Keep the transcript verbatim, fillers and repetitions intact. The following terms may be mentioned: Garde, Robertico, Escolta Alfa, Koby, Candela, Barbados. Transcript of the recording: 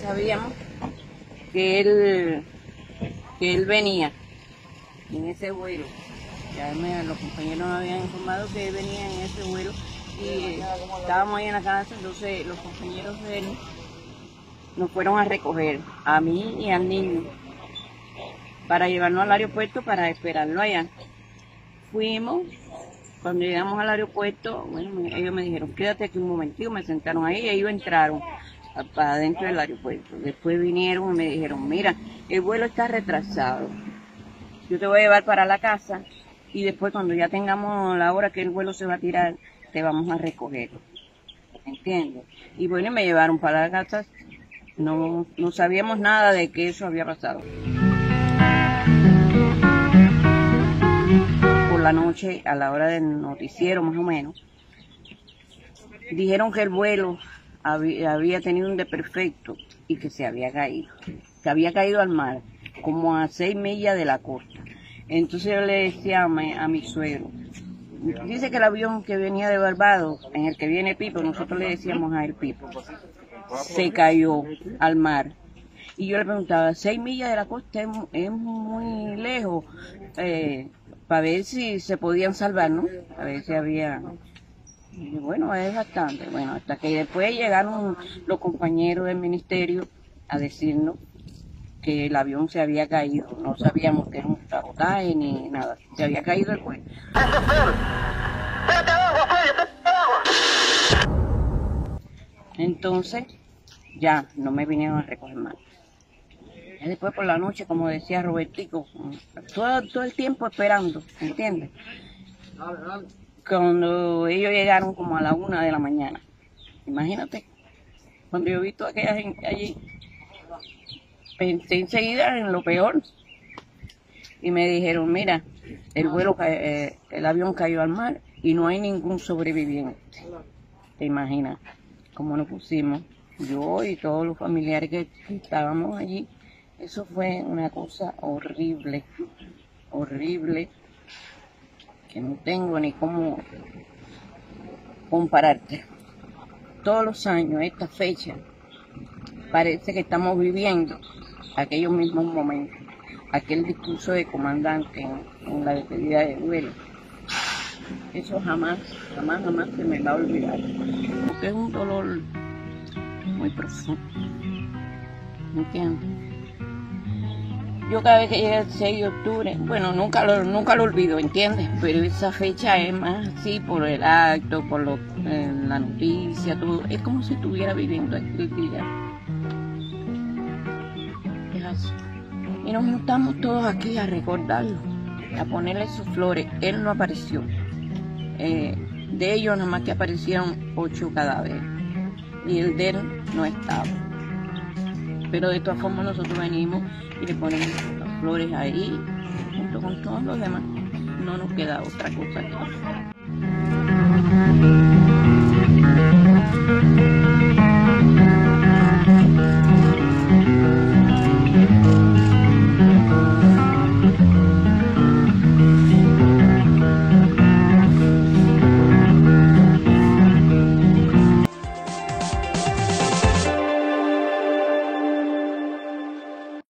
sabíamos que él, que él venía en ese vuelo. Ya me, los compañeros me habían informado que él venía en ese vuelo y eh, estábamos ahí en la casa, entonces los compañeros de él nos fueron a recoger a mí y al niño para llevarnos al aeropuerto para esperarlo allá. Fuimos, cuando llegamos al aeropuerto, bueno, ellos me dijeron, quédate aquí un momentito, me sentaron ahí y ellos entraron para adentro del aeropuerto. Después vinieron y me dijeron, mira, el vuelo está retrasado, yo te voy a llevar para la casa y después cuando ya tengamos la hora que el vuelo se va a tirar, te vamos a recoger, ¿entiendes? Y bueno, me llevaron para la casa, no, no sabíamos nada de que eso había pasado. La noche, a la hora del noticiero más o menos, dijeron que el vuelo había, había tenido un desperfecto y que se había caído, que había caído al mar, como a seis millas de la costa. Entonces yo le decía a mi, a mi suegro, dice que el avión que venía de Barbados, en el que viene Pipo, nosotros le decíamos a él Pipo, se cayó al mar. Y yo le preguntaba, seis millas de la costa es, es muy lejos, eh, para ver si se podían salvar, ¿no? A ver si había... Y bueno, es bastante. Bueno, hasta que después llegaron los compañeros del ministerio a decirnos que el avión se había caído. No sabíamos que era un sabotaje ni nada. Se había caído el vuelo. Entonces, ya, no me vinieron a recoger más. Después por la noche, como decía Robertico, todo, todo el tiempo esperando, ¿entiendes? Cuando ellos llegaron como a la una de la mañana, imagínate, cuando yo vi toda aquella gente allí, pensé enseguida en lo peor y me dijeron, mira, el vuelo, eh, el avión cayó al mar y no hay ningún sobreviviente, te imaginas, como nos pusimos, yo y todos los familiares que estábamos allí. Eso fue una cosa horrible, horrible, que no tengo ni cómo compararte. Todos los años, esta fecha, parece que estamos viviendo aquellos mismos momentos, aquel discurso de comandante en, en la despedida de duelo. Eso jamás, jamás, jamás se me va a olvidar, porque es un dolor muy profundo, ¿me entiendes? Yo cada vez que llega el seis de octubre, bueno, nunca lo, nunca lo olvido, ¿entiendes? Pero esa fecha es más así por el acto, por lo, eh, la noticia, todo. Es como si estuviera viviendo aquel día. Es así. Y nos juntamos todos aquí a recordarlo, a ponerle sus flores. Él no apareció. Eh, de ellos nada más que aparecieron ocho cadáveres. Y el de él no estaba. Pero de todas formas nosotros venimos y le ponemos las flores ahí, junto con todos los demás. No nos queda otra cosa que hacer.